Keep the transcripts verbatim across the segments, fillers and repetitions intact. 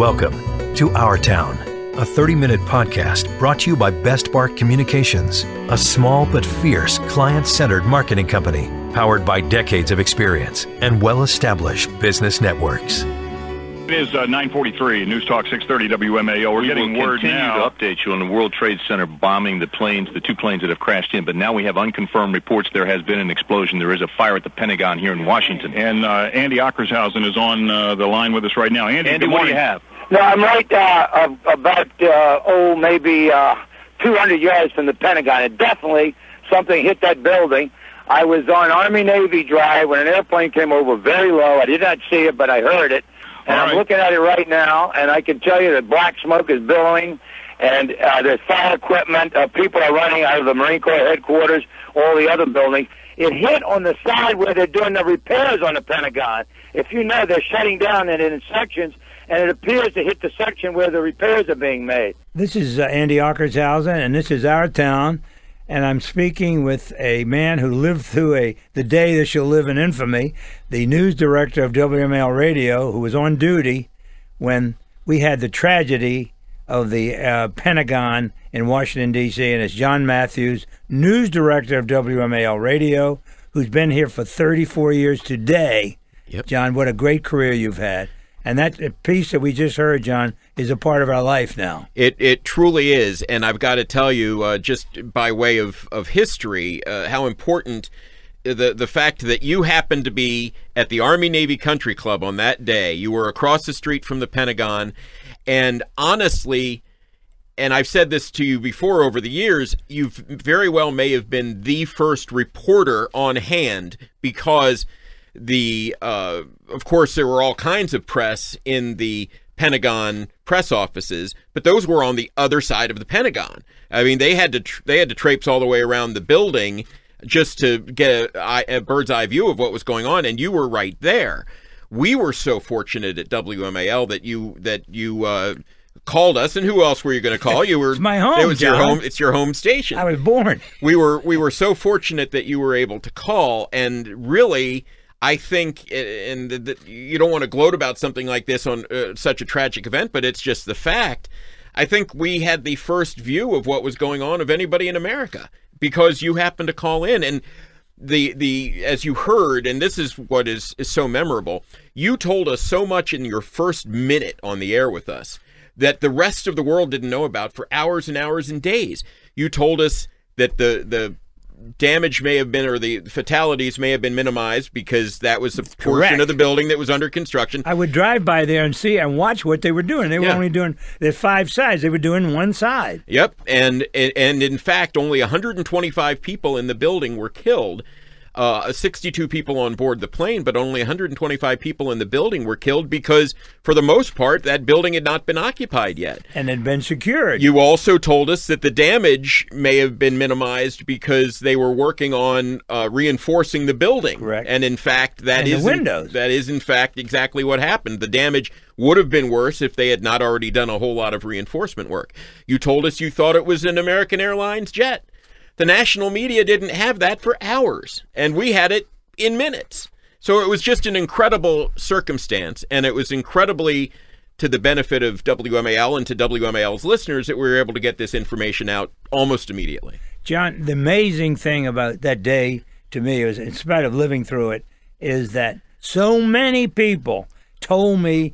Welcome to Our Town, a thirty-minute podcast brought to you by Best Bark Communications, a small but fierce client-centered marketing company powered by decades of experience and well-established business networks. It is uh, nine forty-three, News Talk six thirty W M A O. We're we getting word now. We continue to update you on the World Trade Center bombing, the planes, the two planes that have crashed in. But now we have unconfirmed reports there has been an explosion. There is a fire at the Pentagon here in Washington. And uh, Andy Ockershausen is on uh, the line with us right now. Andy, Andy what do you have? No, I'm right uh, about, uh, oh, maybe uh, two hundred yards from the Pentagon. And definitely something hit that building. I was on Army-Navy drive when an airplane came over very low. I did not see it, but I heard it. And right. I'm looking at it right now, and I can tell you that black smoke is billowing, and uh, there's fire equipment. Uh, people are running out of the Marine Corps headquarters, all the other buildings. It hit on the side where they're doing the repairs on the Pentagon. If you know, they're shutting down it in sections, and it appears to hit the section where the repairs are being made. This is uh, Andy Ockershausen, and this is Our Town, and I'm speaking with a man who lived through a the day that she'll live in infamy, the news director of W M A L Radio, who was on duty when we had the tragedy of the uh, Pentagon in Washington, D C, and it's John Matthews, news director of W M A L Radio, who's been here for thirty-four years today. Yep. John, what a great career you've had. And that piece that we just heard, John, is a part of our life now. It it truly is. And I've got to tell you, uh, just by way of, of history, uh, how important the, the fact that you happened to be at the Army-Navy Country Club on that day. You were across the street from the Pentagon. And honestly, and I've said this to you before over the years, you very well may have been the first reporter on hand because... The uh, of course, there were all kinds of press in the Pentagon press offices, but those were on the other side of the Pentagon. I mean, they had to tra they had to traipse all the way around the building just to get a, a bird's eye view of what was going on. And you were right there. We were so fortunate at W M A L that you that you uh, called us. And who else were you going to call? You were it's my home. It was John. your home. It's your home station. I was born. We were we were so fortunate that you were able to call and really. I think, and the, the, you don't want to gloat about something like this on uh, such a tragic event, but it's just the fact. I think we had the first view of what was going on of anybody in America because you happened to call in. And the the as you heard, and this is what is, is so memorable, you told us so much in your first minute on the air with us that the rest of the world didn't know about for hours and hours and days. You told us that the the damage may have been, or the fatalities may have been minimized because that was the portion Correct. of the building that was under construction. I would drive by there and see and watch what they were doing. They were yeah. only doing the five sides. They were doing one side. Yep. And, and in fact, only one hundred twenty-five people in the building were killed. Uh, sixty-two people on board the plane, but only one hundred twenty-five people in the building were killed because, for the most part, that building had not been occupied yet. And had been secured. You also told us that the damage may have been minimized because they were working on uh, reinforcing the building. Correct. And, in fact, that is, in, that is, in fact, exactly what happened. The damage would have been worse if they had not already done a whole lot of reinforcement work. You told us you thought it was an American Airlines jet. The national media didn't have that for hours, and we had it in minutes. So it was just an incredible circumstance, and it was incredibly to the benefit of W M A L and to W M A L's listeners that we were able to get this information out almost immediately. John, the amazing thing about that day to me, was, in spite of living through it, is that so many people told me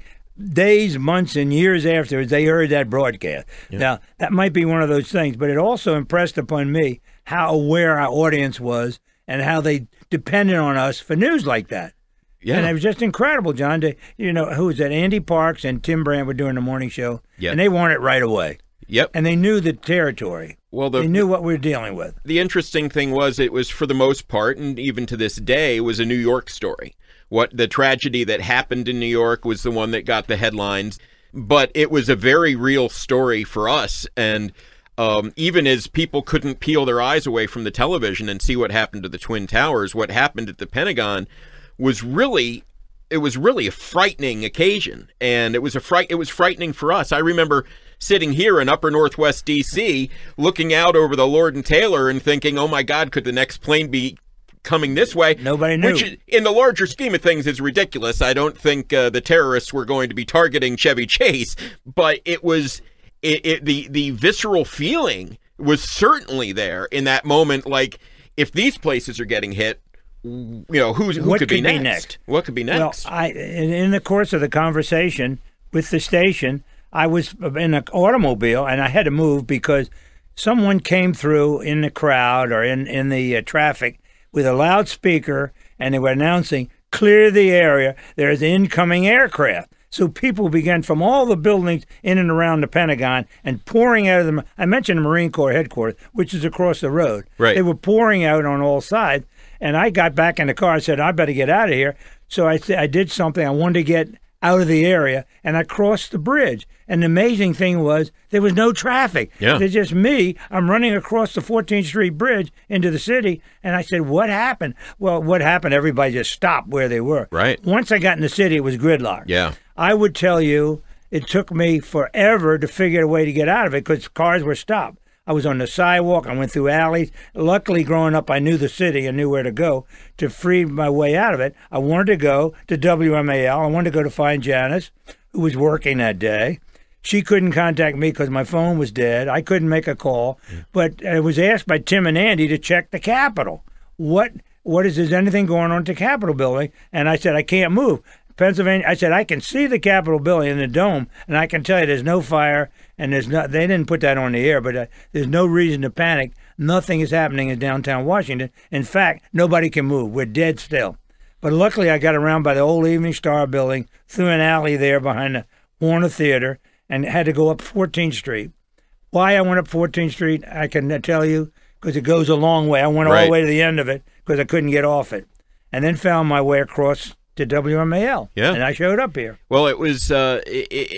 days, months, and years after they heard that broadcast. Yeah. Now, that might be one of those things, but it also impressed upon me how aware our audience was and how they depended on us for news like that. Yeah. And it was just incredible, John. To, you know, who was that? Andy Parks and Tim Brand were doing the morning show, yep. and they wanted it right away. Yep. And they knew the territory. Well, the, They knew what we were dealing with. The interesting thing was it was, for the most part, and even to this day, was a New York story. What the tragedy that happened in New York was the one that got the headlines. But it was a very real story for us. And... Um, even as people couldn't peel their eyes away from the television and see what happened to the Twin Towers, what happened at the Pentagon was really, it was really a frightening occasion. And it was a fright, it was frightening for us. I remember sitting here in upper Northwest D C, looking out over the Lord and Taylor and thinking, oh my God, could the next plane be coming this way. Nobody knew. Which, in the larger scheme of things, is ridiculous. I don't think uh, the terrorists were going to be targeting Chevy Chase, but it was it, it, the the visceral feeling was certainly there in that moment. Like, if these places are getting hit, you know, who's, who what could, could be, next? be next? What could be next? Well, I, in the course of the conversation with the station, I was in an automobile and I had to move because someone came through in the crowd or in, in the uh, traffic with a loudspeaker, and they were announcing, clear the area, there's incoming aircraft. So people began from all the buildings in and around the Pentagon and pouring out of them. I mentioned the Marine Corps headquarters, which is across the road. Right. They were pouring out on all sides, and I got back in the car and said, I better get out of here. So I, th I did something. I wanted to get out of the area, and I crossed the bridge. And the amazing thing was there was no traffic. Yeah. It's just me. I'm running across the fourteenth street bridge into the city, and I said, what happened? Well, what happened? Everybody just stopped where they were. Right. Once I got in the city, it was gridlock. Yeah. I would tell you it took me forever to figure a way to get out of it because cars were stopped. I was on the sidewalk. I went through alleys. Luckily, growing up, I knew the city. I knew where to go to free my way out of it. I wanted to go to W M A L. I wanted to go to find Janice, who was working that day. She couldn't contact me because my phone was dead. I couldn't make a call. But I was asked by Tim and Andy to check the Capitol. What, what is, is anything going on at the Capitol building? And I said, I can't move. Pennsylvania, I said, I can see the Capitol building in the dome, and I can tell you there's no fire, and there's not, they didn't put that on the air, but uh, there's no reason to panic. Nothing is happening in downtown Washington. In fact, nobody can move. We're dead still. But luckily, I got around by the old Evening Star building, through an alley there behind the Warner Theater, and had to go up fourteenth street. Why I went up fourteenth street, I can tell you, because it goes a long way. I went right all the way to the end of it because I couldn't get off it, and then found my way across to W M A L, yeah, and I showed up here. Well, it was uh, it, it,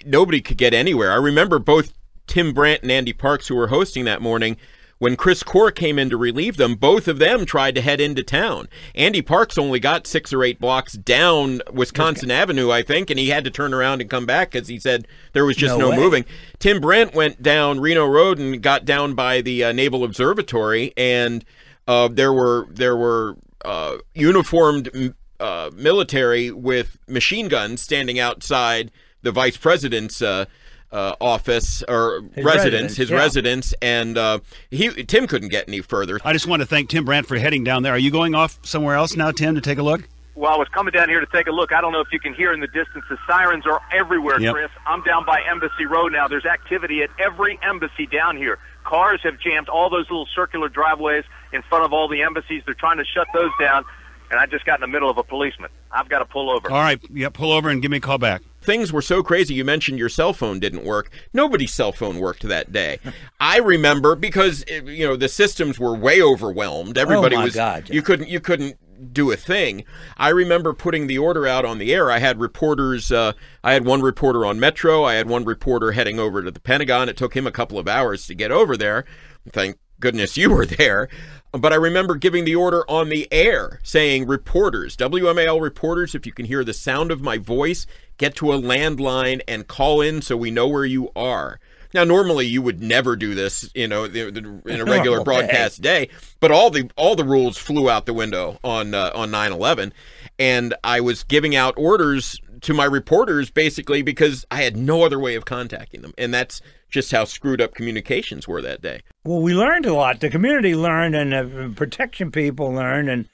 it, nobody could get anywhere. I remember both Tim Brandt and Andy Parks, who were hosting that morning, when Chris Core came in to relieve them, both of them tried to head into town. Andy Parks only got six or eight blocks down Wisconsin okay. Avenue, I think, and he had to turn around and come back because he said there was just no, no moving. Tim Brandt went down Reno Road and got down by the uh, Naval Observatory, and uh, there were there were uh, uniformed Uh, military with machine guns standing outside the vice president's uh, uh, office or his residence, residence, his yeah. residence, and uh, he Tim couldn't get any further. I just want to thank Tim Brandt for heading down there. Are you going off somewhere else now, Tim, to take a look? Well, I was coming down here to take a look. I don't know if you can hear in the distance. The sirens are everywhere, yep. Chris. I'm down by Embassy Road now. There's activity at every embassy down here. Cars have jammed all those little circular driveways in front of all the embassies. They're trying to shut those down. And I just got in the middle of a policeman. I've got to pull over. All right, yeah, pull over and give me a call back. Things were so crazy. You mentioned your cell phone didn't work. Nobody's cell phone worked that day. I remember because you know the systems were way overwhelmed. Everybody oh my was God, yeah. you couldn't you couldn't do a thing. I remember putting the order out on the air. I had reporters. Uh, I had one reporter on Metro. I had one reporter heading over to the Pentagon. It took him a couple of hours to get over there. Thank goodness you were there. But I remember giving the order on the air saying, reporters, W M A L reporters, if you can hear the sound of my voice, get to a landline and call in so we know where you are. Now, normally you would never do this, you know, in a regular okay. broadcast day, but all the all the rules flew out the window on uh, on nine eleven, and I was giving out orders to my reporters basically because I had no other way of contacting them, and that's just how screwed up communications were that day. Well, we learned a lot. The community learned, and the protection people learned, and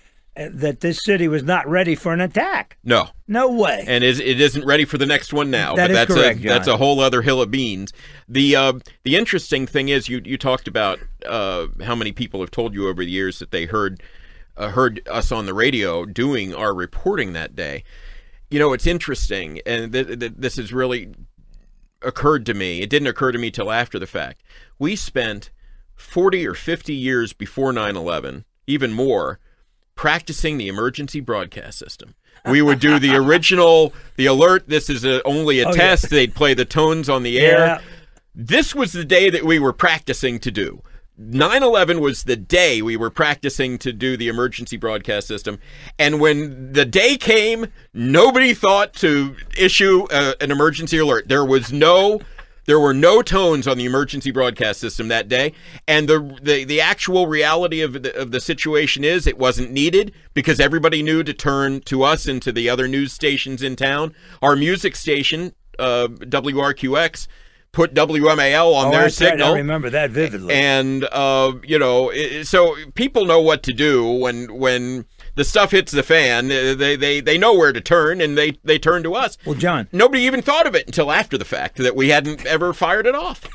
that this city was not ready for an attack. No. No way. And it isn't ready for the next one now. That but is that's correct, a, John. That's a whole other hill of beans. The uh, the interesting thing is you you talked about uh, how many people have told you over the years that they heard uh, heard us on the radio doing our reporting that day. You know, it's interesting, and th th this has really occurred to me. It didn't occur to me till after the fact. We spent forty or fifty years before nine eleven, even more, practicing the emergency broadcast system. We would do the original, the alert, this is a, only a oh, test, yeah. They'd play the tones on the air. Yeah. This was the day that we were practicing to do. nine eleven was the day we were practicing to do the emergency broadcast system. And when the day came, nobody thought to issue a, an emergency alert. There was no... There were no tones on the emergency broadcast system that day. And the the, the actual reality of the, of the situation is it wasn't needed because everybody knew to turn to us and to the other news stations in town. Our music station, uh, W R Q X, put W M A L on oh, their that's signal. Right. I remember that vividly. And, uh, you know, it, so people know what to do when when the stuff hits the fan. They they, they know where to turn, and they, they turn to us. Well, John. Nobody even thought of it until after the fact that we hadn't ever fired it off.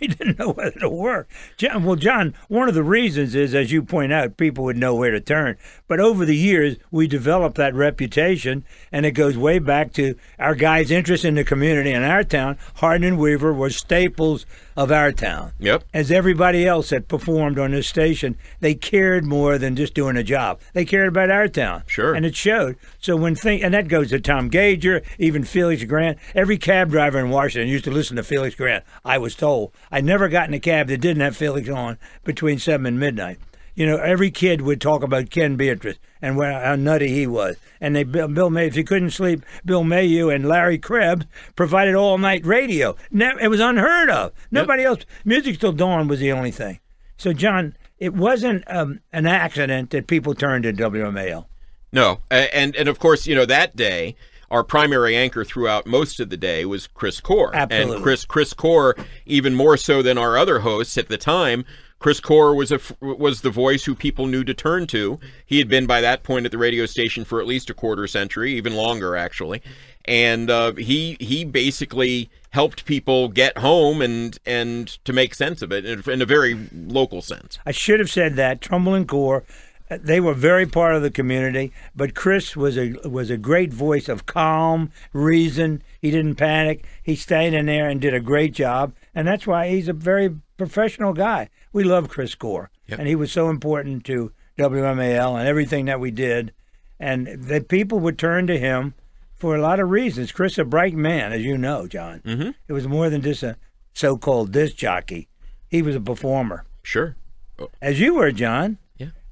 We didn't know whether to work. John, well, John, one of the reasons is, as you point out, people would know where to turn. But over the years, we developed that reputation, and it goes way back to our guys' interest in the community in our town. Hardin and Weaver were staples of our town. Yep. As everybody else that performed on this station, they cared more than just doing a job. They cared about our town. Sure. And it showed. So when thing, and that goes to Tom Gager, even Felix Grant. Every cab driver in Washington used to listen to Felix Grant, I was told. I never got in a cab that didn't have Felix on between seven and midnight. You know, every kid would talk about Ken Beatrice and how nutty he was. And they, Bill May, if you couldn't sleep, Bill Mayhew and Larry Krebs provided all-night radio. It was unheard of. Nobody yep. else. Music Till Dawn was the only thing. So, John, it wasn't um, an accident that people turned to W M A L. No. And, and, of course, you know, that day, our primary anchor throughout most of the day was Chris Core. Absolutely. And Chris Chris Core, even more so than our other hosts at the time, Chris Core was a, was the voice who people knew to turn to. He had been by that point at the radio station for at least a quarter century, even longer actually, and uh, he he basically helped people get home and and to make sense of it in a very local sense. I should have said that Trumbull and Core. They were very part of the community, but Chris was a was a great voice of calm, reason. He didn't panic. He stayed in there and did a great job, and that's why he's a very professional guy. We love Chris Core, yep. and he was so important to W M A L and everything that we did, and the people would turn to him for a lot of reasons. Chris, a bright man, as you know, John. Mm-hmm. It was more than just a so-called disc jockey. He was a performer. Sure. Oh. As you were, John.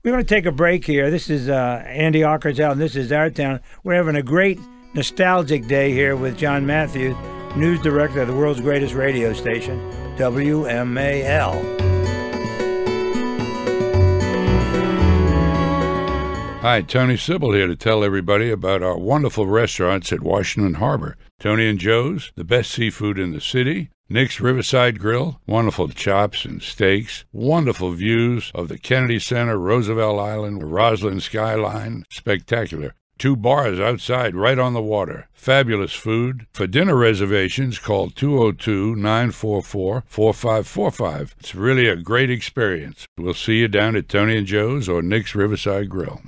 We're going to take a break here. This is uh, Andy Ockershausen, and this is Our Town. We're having a great nostalgic day here with John Matthews, news director of the world's greatest radio station, W M A L. Hi, Tony Sibel here to tell everybody about our wonderful restaurants at Washington Harbor. Tony and Joe's, the best seafood in the city. Nick's Riverside Grill, wonderful chops and steaks, wonderful views of the Kennedy Center, Roosevelt Island, the Roslyn Skyline, spectacular. Two bars outside right on the water, fabulous food. For dinner reservations, call two oh two, nine four four, four five four five. It's really a great experience. We'll see you down at Tony and Joe's or Nick's Riverside Grill.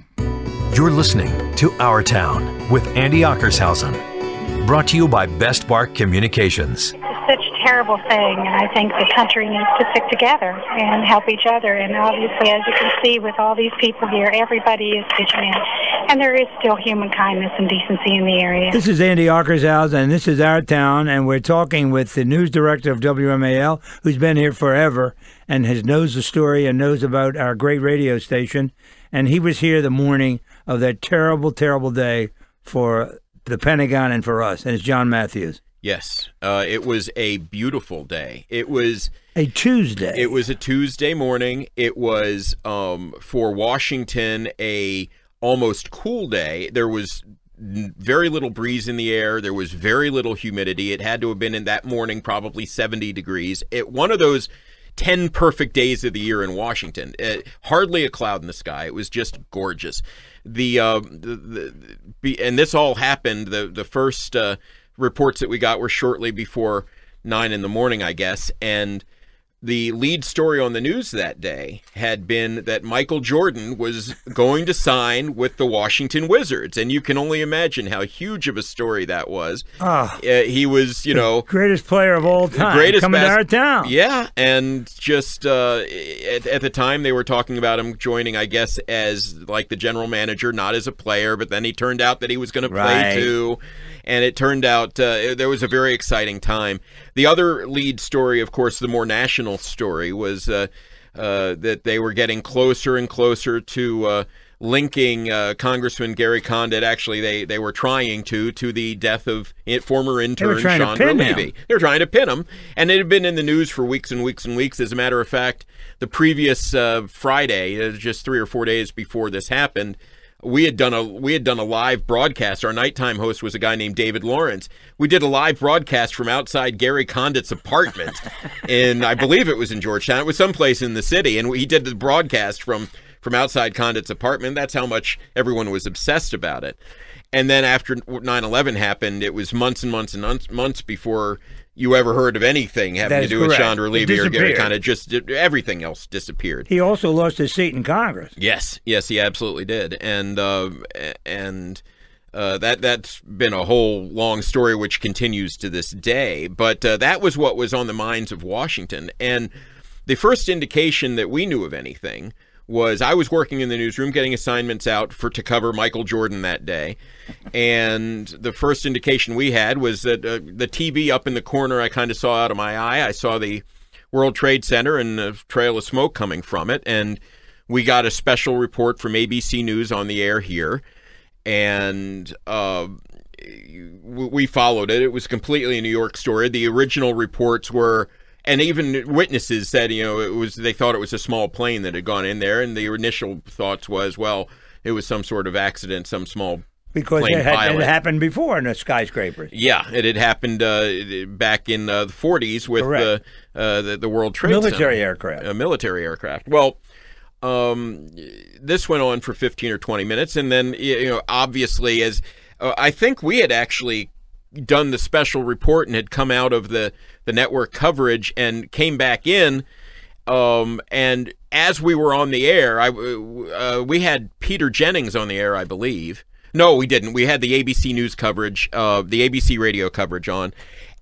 You're listening to Our Town with Andy Ockershausen, brought to you by Best Bark Communications. Such a terrible thing, and I think the country needs to stick together and help each other. And obviously, as you can see with all these people here, everybody is pitching in, and there is still human kindness and decency in the area. This is Andy Ockershausen, and this is Our Town, and we're talking with the news director of W M A L, who's been here forever and has knows the story and knows about our great radio station. And he was here the morning of that terrible, terrible day for the Pentagon and for us, and it's John Matthews. Yes, uh, it was a beautiful day. It was a Tuesday. It was a Tuesday morning. It was um, for Washington a almost cool day. There was very little breeze in the air. There was very little humidity. It had to have been in that morning probably seventy degrees. It one of those ten perfect days of the year in Washington. It, hardly a cloud in the sky. It was just gorgeous. The, uh, the, the and this all happened the the first. Uh, Reports that we got were shortly before nine in the morning, I guess. And the lead story on the news that day had been that Michael Jordan was going to sign with the Washington Wizards. And you can only imagine how huge of a story that was. Oh, uh, he was, you know, greatest player of all time. Greatest coming to our town. Yeah. And just uh, at, at the time they were talking about him joining, I guess, as like the general manager, not as a player. But then he turned out that he was going to play right. too. And it turned out uh, there was a very exciting time. The other lead story, of course, the more national story, was uh, uh, that they were getting closer and closer to uh, linking uh, Congressman Gary Condit, actually they, they were trying to, to the death of former intern Chandra Levy. They were trying to pin him. And it had been in the news for weeks and weeks and weeks. As a matter of fact, the previous uh, Friday, just three or four days before this happened, we had done a we had done a live broadcast. Our nighttime host was a guy named David Lawrence. We did a live broadcast from outside Gary Condit's apartment, and I believe it was in Georgetown. It was someplace in the city, and we did the broadcast from from outside Condit's apartment. That's how much everyone was obsessed about it. And then after nine eleven happened, it was months and months and months before you ever heard of anything having to do correct. with Chandra Levy or Gary Condit. Just everything else disappeared. He also lost his seat in Congress. Yes, yes, he absolutely did, and uh, and uh, that that's been a whole long story which continues to this day. But uh, that was what was on the minds of Washington, and the first indication that we knew of anything was I was working in the newsroom getting assignments out for to cover Michael Jordan that day, and the first indication we had was that uh, the T V up in the corner I kind of saw out of my eye. I saw the World Trade Center and a trail of smoke coming from it, and we got a special report from A B C News on the air here, and uh, we followed it. It was completely a New York story. The original reports were... And even witnesses said, you know, it was they thought it was a small plane that had gone in there, and the initial thoughts was, well, it was some sort of accident, some small because plane it had pilot. It happened before in the skyscrapers. Yeah, it had happened uh, back in uh, the forties with the, uh, the the World Trade Center. Military aircraft. Uh, military aircraft. Well, um, this went on for fifteen or twenty minutes, and then you know, obviously, as uh, I think we had actually done the special report and had come out of the the network coverage and came back in, um and as we were on the air, I uh, we had Peter Jennings on the air, I believe. No, we didn't. We had the A B C News coverage, uh the A B C radio coverage on,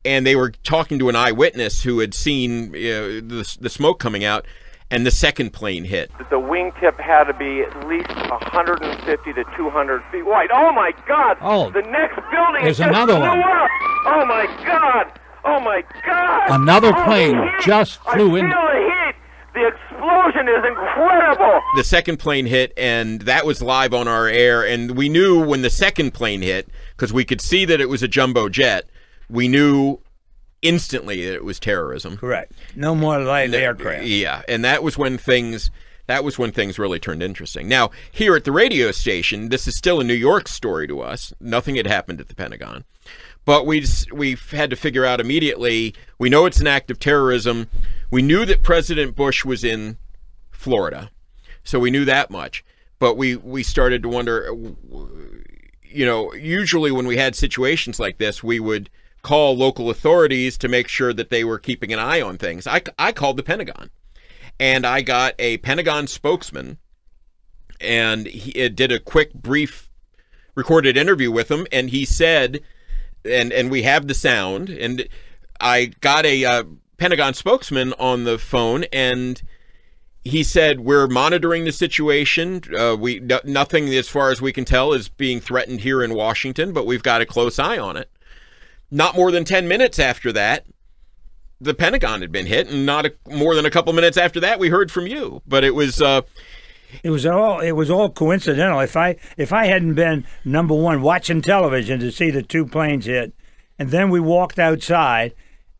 and they were talking to an eyewitness who had seen uh, the, the smoke coming out and the second plane hit. The wingtip had to be at least one hundred fifty to two hundred feet wide. Oh, my God. Oh, the next building is another one. Up. Oh, my God. Oh, my God. Another plane oh, just flew I in. Feel the, the explosion is incredible. The second plane hit, and that was live on our air. And we knew when the second plane hit, because we could see that it was a jumbo jet, we knew instantly that it was terrorism. Correct. No more light aircraft. Yeah, and that was when things that was when things really turned interesting. Now, here at the radio station, this is still a New York story to us. Nothing had happened at the Pentagon. But we we had to figure out immediately, we know it's an act of terrorism. We knew that President Bush was in Florida. So we knew that much. But we we started to wonder, you know, usually when we had situations like this, we would call local authorities to make sure that they were keeping an eye on things. I, I called the Pentagon, and I got a Pentagon spokesman, and he did a quick, brief, recorded interview with him, and he said, and, and we have the sound, and I got a uh, Pentagon spokesman on the phone, and he said, we're monitoring the situation. Uh, we no, nothing, as far as we can tell, is being threatened here in Washington, but we've got a close eye on it. Not more than ten minutes after that, the Pentagon had been hit, and not a, more than a couple minutes after that, we heard from you. But it was, uh, it was all it was all coincidental. If I if I hadn't been number one watching television to see the two planes hit, and then we walked outside,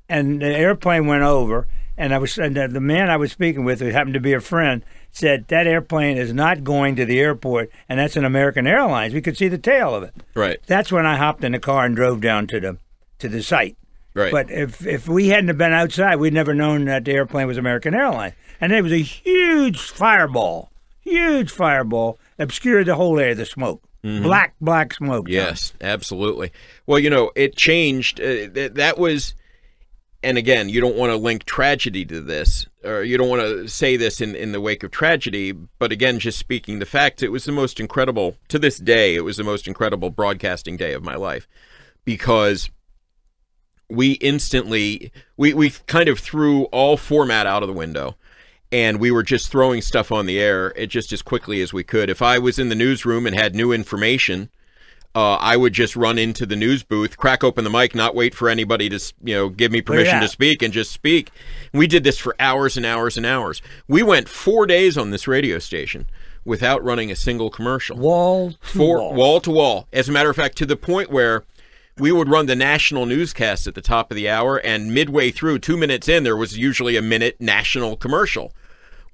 and the airplane went over, and I was and the man I was speaking with, who happened to be a friend, said that airplane is not going to the airport, and that's an American Airlines. We could see the tail of it. Right. That's when I hopped in the car and drove down to the. to the site. Right. But if if we hadn't have been outside, we'd never known that the airplane was American Airlines. And it was a huge fireball, huge fireball, obscured the whole area, the smoke. Mm-hmm. Black, black smoke. Yes, John. Absolutely. Well, you know, it changed. Uh, th that was, and again, you don't want to link tragedy to this, or you don't want to say this in, in the wake of tragedy, but again, just speaking the facts, it was the most incredible, to this day, it was the most incredible broadcasting day of my life, because we instantly, we, we kind of threw all format out of the window, and we were just throwing stuff on the air it just as quickly as we could. If I was in the newsroom and had new information, uh, I would just run into the news booth, crack open the mic, not wait for anybody to, you know, give me permission to speak, and just speak. We did this for hours and hours and hours. We went four days on this radio station without running a single commercial. Wall to For, wall. Wall to wall. As a matter of fact, to the point where we would run the national newscast at the top of the hour, and midway through, two minutes in, there was usually a minute national commercial.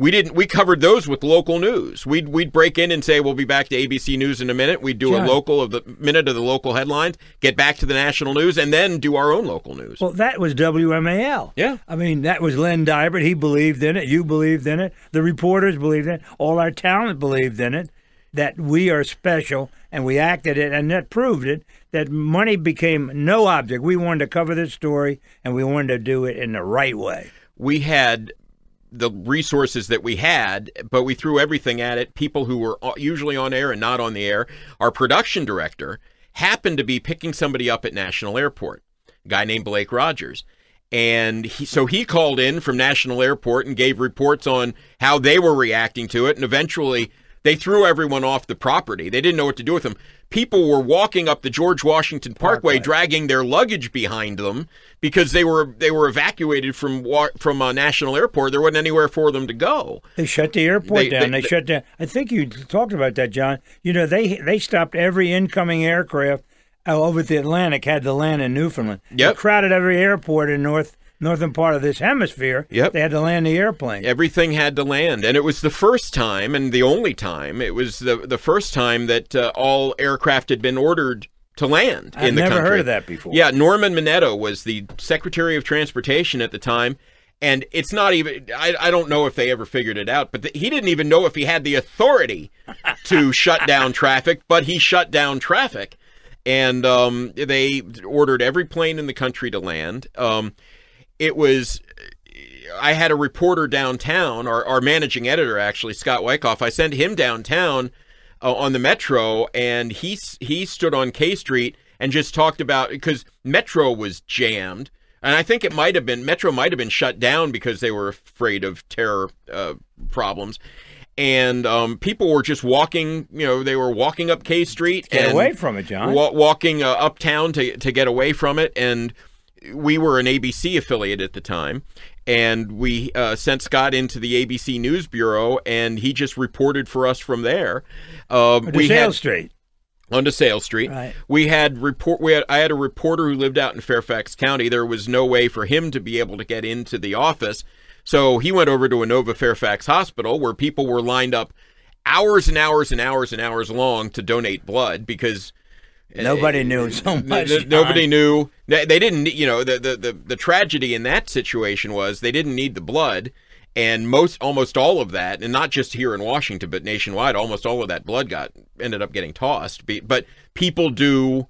We didn't. We covered those with local news. We'd we'd break in and say we'll be back to A B C News in a minute. We'd do yeah. a local of the minute of the local headlines, get back to the national news, and then do our own local news. Well, that was W M A L. Yeah, I mean that was Len Deibert. He believed in it. You believed in it. The reporters believed in it. All our talent believed in it. That we are special, and we acted it, and that proved it. That money became no object. We wanted to cover this story, and we wanted to do it in the right way. We had the resources that we had, but we threw everything at it. People who were usually on air and not on the air. Our production director happened to be picking somebody up at National Airport, a guy named Blake Rogers. And he, so he called in from National Airport and gave reports on how they were reacting to it. And eventually they threw everyone off the property. They didn't know what to do with them. People were walking up the George Washington Parkway, Parkway. dragging their luggage behind them because they were they were evacuated from from a National Airport. There wasn't anywhere for them to go. They shut the airport they, down. They, they, they shut down. I think you talked about that, John. You know, they they stopped every incoming aircraft over the Atlantic, had to land in Newfoundland. Yep. They crowded every airport in North northern part of this hemisphere. Yep. They had to land the airplane. Everything had to land. And it was the first time, and the only time, it was the, the first time that uh, all aircraft had been ordered to land in the country. I've never heard of that before. Yeah, Norman Mineta was the Secretary of Transportation at the time. And it's not even, I, I don't know if they ever figured it out, but the, he didn't even know if he had the authority to shut down traffic, but he shut down traffic. And um, they ordered every plane in the country to land. Um, It was, I had a reporter downtown, our, our managing editor, actually, Scott Wyckoff. I sent him downtown uh, on the Metro, and he he stood on K Street and just talked about, because Metro was jammed. And I think it might have been, Metro might have been shut down because they were afraid of terror uh, problems. And um, people were just walking, you know, they were walking up K Street. Get and away from it, John. Wa walking uh, uptown to, to get away from it, and we were an A B C affiliate at the time, and we uh, sent Scott into the A B C News Bureau, and he just reported for us from there. Uh, to we Sales had, Street. Onto Sales Street. Right. We had report. We had. I had a reporter who lived out in Fairfax County. There was no way for him to be able to get into the office, so he went over to Inova Fairfax Hospital, where people were lined up, hours and hours and hours and hours long to donate blood because nobody knew so much. Nobody knew. They didn't, you know, the, the, the, the tragedy in that situation was they didn't need the blood. And most, almost all of that, and not just here in Washington, but nationwide, almost all of that blood got, ended up getting tossed. But people do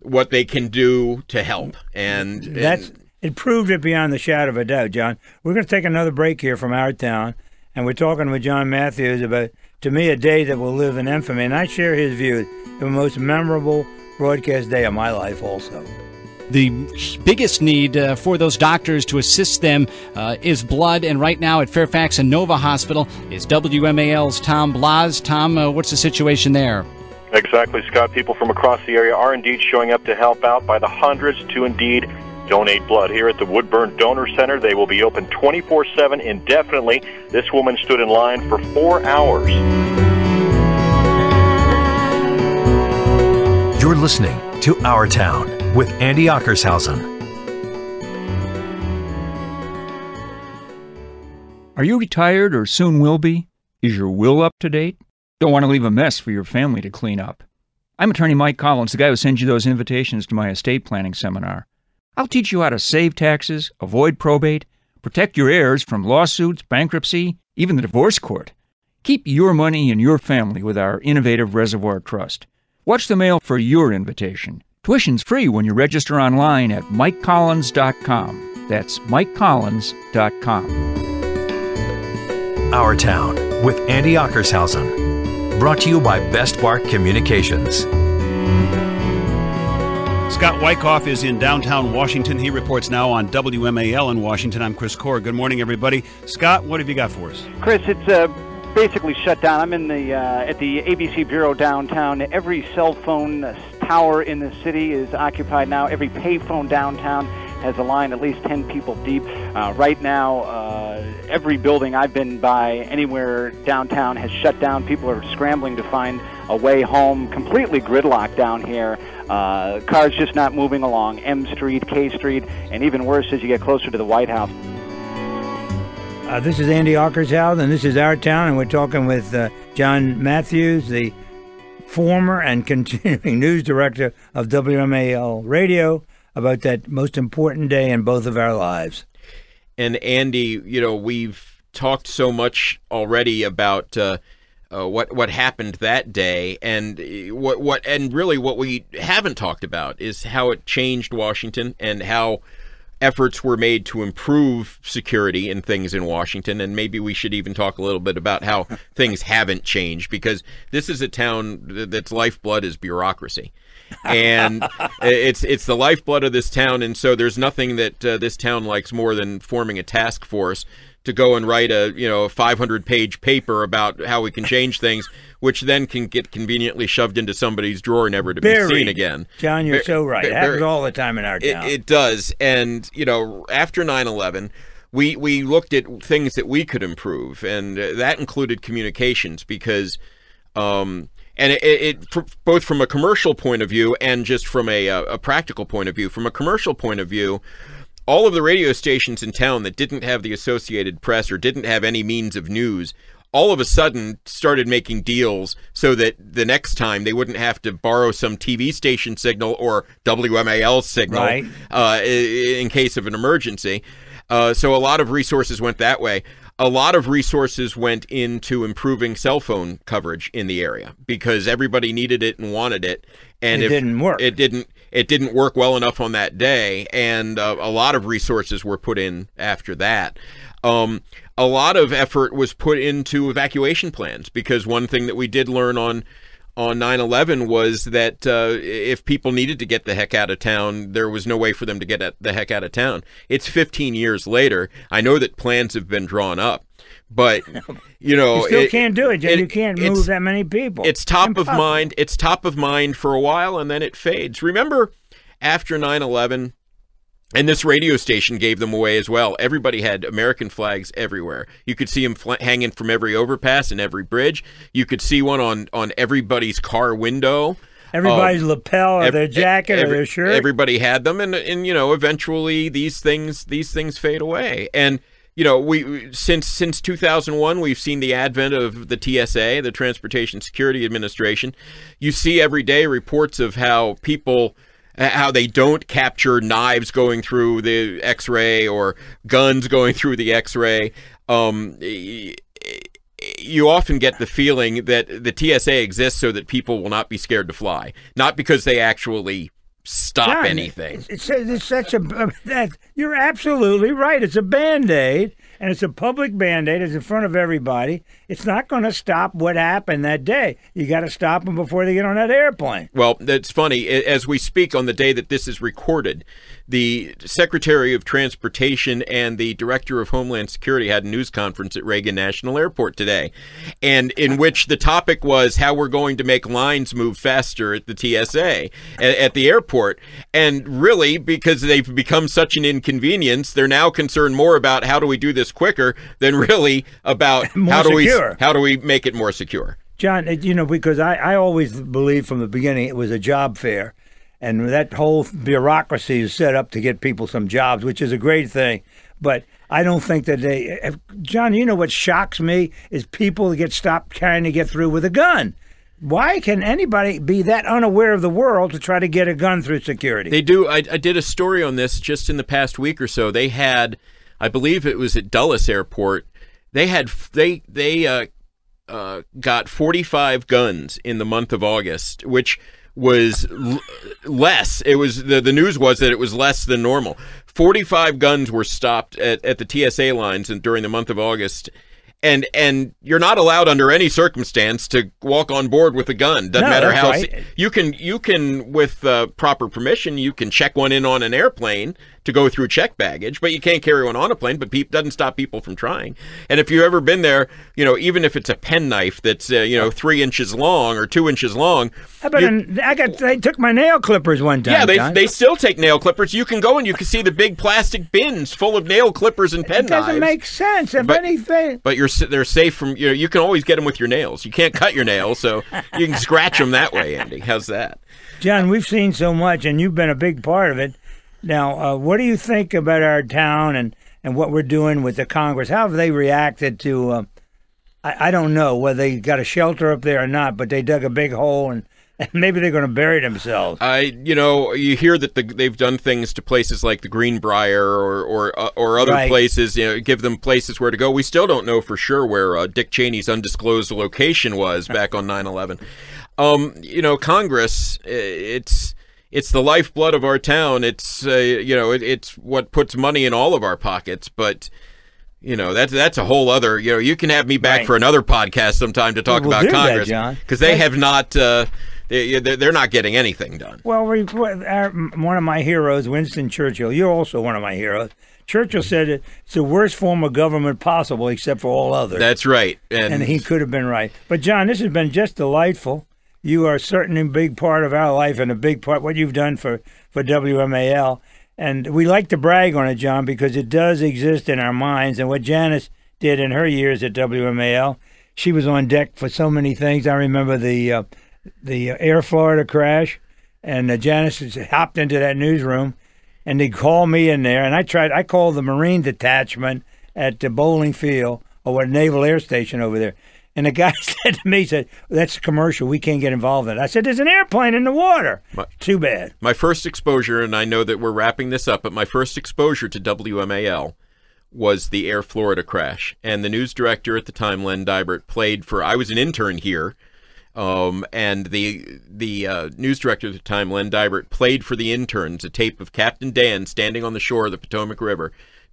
what they can do to help. And, and that's, it proved it beyond the shadow of a doubt, John. We're going to take another break here from our town. And we're talking with John Matthews about, to me, a day that will live in infamy. And I share his view. The most memorable broadcast day of my life also. The biggest need uh, for those doctors to assist them uh, is blood, and right now at Fairfax Inova Hospital is W M A L's Tom Blas. Tom, uh, what's the situation there? Exactly, Scott. People from across the area are indeed showing up to help out by the hundreds to indeed donate blood. Here at the Woodburn Donor Center, they will be open twenty-four seven indefinitely. This woman stood in line for four hours. You're listening to Our Town with Andy Ockershausen. Are you retired or soon will be? Is your will up to date? Don't want to leave a mess for your family to clean up. I'm attorney Mike Collins, the guy who sends you those invitations to my estate planning seminar. I'll teach you how to save taxes, avoid probate, protect your heirs from lawsuits, bankruptcy, even the divorce court. Keep your money and your family with our innovative Reservoir Trust. Watch the mail for your invitation. Tuition's free when you register online at Mike Collins dot com. That's Mike Collins dot com. Our Town with Andy Ockershausen. Brought to you by Best Bark Communications. Scott Wyckoff is in downtown Washington. He reports now on W M A L in Washington. I'm Chris Core. Good morning, everybody. Scott, what have you got for us? Chris, it's a... Uh basically shut down. I'm in the uh, at the A B C Bureau downtown. Every cell phone tower in the city is occupied now. Every payphone downtown has a line at least ten people deep. Uh, right now, uh, every building I've been by anywhere downtown has shut down. People are scrambling to find a way home, completely gridlocked down here. Uh, cars just not moving along M Street, K Street, and even worse as you get closer to the White House. Uh, this is Andy Ockershausen, and this is Our Town, and we're talking with uh, John Matthews, the former and continuing news director of W M A L Radio, about that most important day in both of our lives. And Andy, you know, we've talked so much already about uh, uh, what what happened that day, and what what and really what we haven't talked about is how it changed Washington and how efforts were made to improve security and things in Washington, and maybe we should even talk a little bit about how things haven't changed, because this is a town that's lifeblood is bureaucracy, and it's it's the lifeblood of this town, and so there's nothing that uh, this town likes more than forming a task force to go and write a you know a five hundred page paper about how we can change things, which then can get conveniently shoved into somebody's drawer, never to buried. Be seen again. John, you're Bar so right. It happens all the time in our town. It, it does, and you know, after nine eleven, we we looked at things that we could improve, and that included communications, because, um, and it, it for, both from a commercial point of view and just from a, a practical point of view. From a commercial point of view, all of the radio stations in town that didn't have the Associated Press or didn't have any means of news all of a sudden started making deals so that the next time they wouldn't have to borrow some T V station signal or W M A L signal, right, uh, in case of an emergency. Uh, so a lot of resources went that way. A lot of resources went into improving cell phone coverage in the area because everybody needed it and wanted it. And it if didn't work. It didn't. It didn't work well enough on that day, and uh, a lot of resources were put in after that. Um, a lot of effort was put into evacuation plans, because one thing that we did learn on on nine eleven was that uh, if people needed to get the heck out of town, there was no way for them to get the heck out of town. It's fifteen years later. I know that plans have been drawn up, but you know, you still it, can't do it. It you can't move that many people. It's top Impossible. of mind. It's top of mind for a while, and then it fades. Remember, after nine eleven, and this radio station gave them away as well. Everybody had American flags everywhere. You could see them fl hanging from every overpass and every bridge. You could see one on on everybody's car window. Everybody's um, lapel or ev their jacket every, or their shirt. Everybody had them, and and you know, eventually these things these things fade away. And you know, we since since two thousand one, we've seen the advent of the T S A, the Transportation Security Administration. You see every day reports of how people, how they don't capture knives going through the X-ray or guns going through the X-ray. Um, you often get the feeling that the T S A exists so that people will not be scared to fly, not because they actually stop John, anything. It's, it's, it's such a, that, you're absolutely right. It's a Band-Aid, and it's a public Band-Aid. It's in front of everybody. It's not going to stop what happened that day. You got to stop them before they get on that airplane. Well, that's funny. As we speak, on the day that this is recorded, the Secretary of Transportation and the Director of Homeland Security had a news conference at Reagan National Airport today, and in which the topic was how we're going to make lines move faster at the T S A, at the airport. And really, because they've become such an inconvenience, they're now concerned more about how do we do this quicker than really about how do we how do we make it more secure. John, you know, because I, I always believed from the beginning it was a job fair. And that whole bureaucracy is set up to get people some jobs, which is a great thing. But I don't think that they... If, John, you know what shocks me is people get stopped trying to get through with a gun. Why can anybody be that unaware of the world to try to get a gun through security? They do. I, I did a story on this just in the past week or so. They had, I believe it was at Dulles Airport, they had... they they uh, uh, got forty-five guns in the month of August, which... was l less. It was the the news was that it was less than normal. forty-five guns were stopped at, at the T S A lines and during the month of August, and and you're not allowed under any circumstance to walk on board with a gun. Doesn't no, matter how right. you can you can with uh, proper permission you can check one in on an airplane to go through check baggage, but you can't carry one on a plane. But peep doesn't stop people from trying. And if you've ever been there, you know, even if it's a penknife that's uh, you know three inches long or two inches long. How about an, I got they took my nail clippers one time. Yeah, they John. they still take nail clippers. You can go and you can see the big plastic bins full of nail clippers and penknives. It doesn't make sense if but, anything. But you're they're safe from you know you can always get them with your nails. You can't cut your nails, so you can scratch them that way. Andy, how's that? John, we've seen so much, and you've been a big part of it. Now, uh, what do you think about our town and, and what we're doing with the Congress? How have they reacted to, uh, I, I don't know whether they got a shelter up there or not, but they dug a big hole and, and maybe they're going to bury themselves. I, you know, you hear that the, they've done things to places like the Greenbrier or or, uh, or other right. places, you know, give them places where to go. We still don't know for sure where uh, Dick Cheney's undisclosed location was back on nine eleven. Um, you know, Congress, it's... It's the lifeblood of our town. It's uh, you know it, it's what puts money in all of our pockets. But you know that's that's a whole other you know you can have me back right. for another podcast sometime to talk we'll about Congress because they have not uh, they they're not getting anything done. Well, we, our, one of my heroes, Winston Churchill. You're also one of my heroes. Churchill said it's the worst form of government possible, except for all others. That's right, and, and he could have been right. But John, this has been just delightful. You are certainly a big part of our life and a big part what you've done for, for W M A L. And we like to brag on it, John, because it does exist in our minds. And what Janice did in her years at W M A L, she was on deck for so many things. I remember the uh, the Air Florida crash, and uh, Janice hopped into that newsroom, and they called me in there. And I tried. I called the Marine Detachment at the bowling field or at Naval Air Station over there. And the guy said to me, he said, that's a commercial. We can't get involved in it. I said, there's an airplane in the water. My, Too bad. My first exposure, and I know that we're wrapping this up, but my first exposure to W M A L was the Air Florida crash. And the news director at the time, Len Deibert, played for, I was an intern here, um, and the the uh, news director at the time, Len Deibert, played for the interns a tape of Captain Dan standing on the shore of the Potomac River,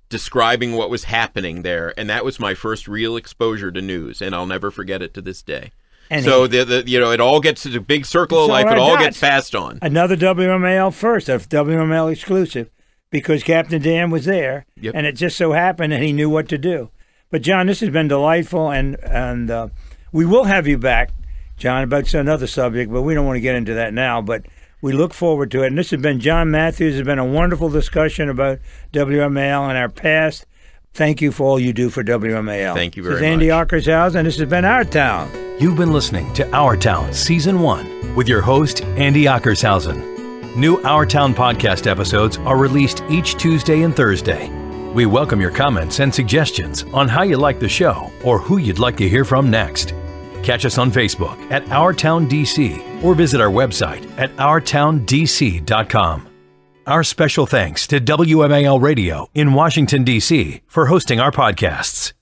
describing what was happening there, and that was my first real exposure to news, and I'll never forget it to this day. And so he, the, the you know it all gets to the big circle of life. It all dots. gets passed on. Another W M A L first, a W M A L exclusive, because Captain Dan was there, yep. and it just so happened that he knew what to do. But John, this has been delightful, and and uh, we will have you back, John, about another subject, but we don't want to get into that now. But we look forward to it. And this has been John Matthews. It's been a wonderful discussion about W M A L and our past. Thank you for all you do for W M A L. Thank you very much. This is Andy Ockershausen, and this has been Our Town. You've been listening to Our Town Season one with your host, Andy Ockershausen. New Our Town podcast episodes are released each Tuesday and Thursday. We welcome your comments and suggestions on how you like the show or who you'd like to hear from next. Catch us on Facebook at Our Town D C or visit our website at our town d c dot com. Our special thanks to W M A L Radio in Washington, D C for hosting our podcasts.